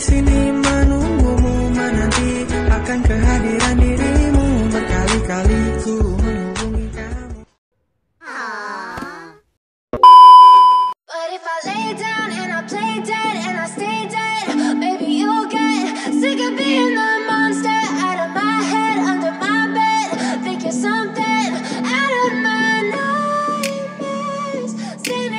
sini menunggumu, menanti akan kehadiran dirimu. Berkali-kali ku menghubungi kamu. But if I lay down and I play dead and I stay dead, maybe you'll get sick of being the monster out of my head, under my bed. Think you're something out of my nightmares. See me right there.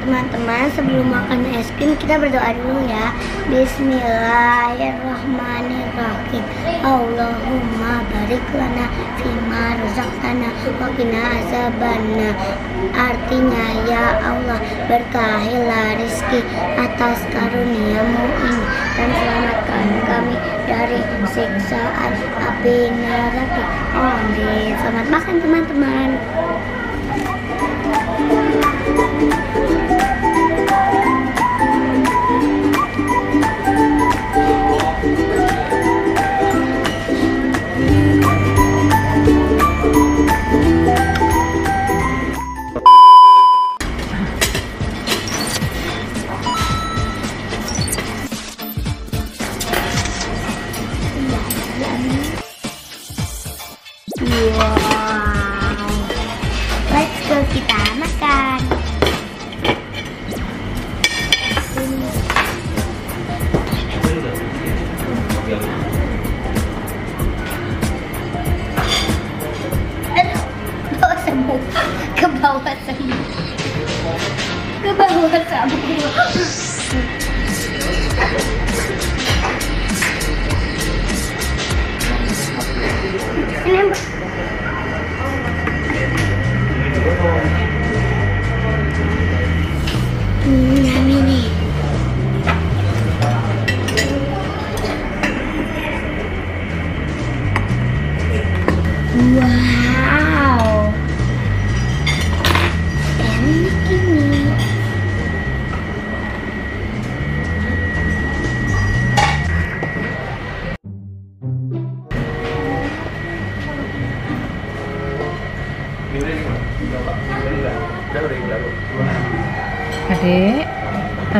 Teman-teman, sebelum makan es krim kita berdoa dulu ya. Bismillahirrahmanirrahim. Allahumma barik lana fima razaqtana wa qina azabannar. Artinya, ya Allah, berkahilah rezeki atas karuniamu ini dan selamatkan kami dari siksaan api neraka. Selamat makan teman-teman.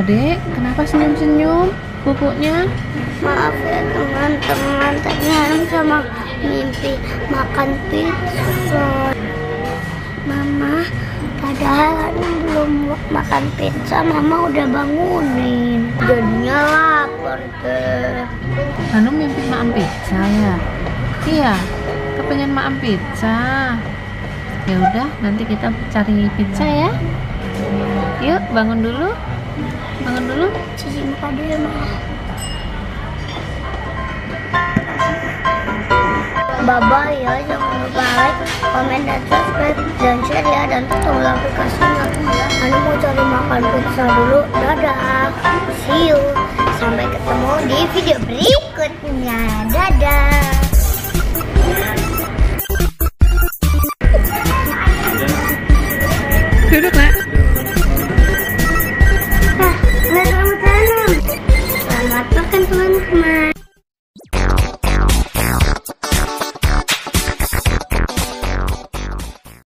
Adek, kenapa senyum-senyum pupuknya? Maaf ya teman-teman, tadi Hanum sama mimpi makan pizza. Mama, padahal Hanum belum makan pizza, Mama udah bangunin. Jadinya lapar deh. Hanum mimpi makan pizza ya? Iya, kepengen makan pizza. Ya udah, nanti kita cari pizza ya. Yuk, bangun dulu. Bangun dulu, cuci muka dulu, Ma. Bye-bye ya, jangan lupa like, komen, dan subscribe, dan share ya, dan tutup aplikasinya. Anu mau cari makan pizza dulu, dadah. See you, sampai ketemu di video berikutnya, dadah.